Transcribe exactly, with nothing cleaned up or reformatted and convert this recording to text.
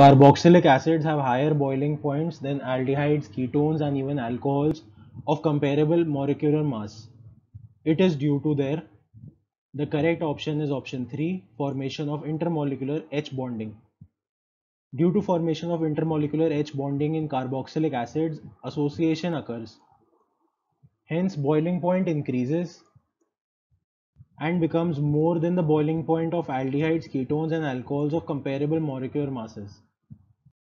Carboxylic acids have higher boiling points than aldehydes, ketones, and even alcohols of comparable molecular mass. It is due to their the correct option is option three, formation of intermolecular H bonding. Due to formation of intermolecular H bonding in carboxylic acids, association occurs. Hence, boiling point increases and becomes more than the boiling point of aldehydes, ketones, and alcohols of comparable molecular masses.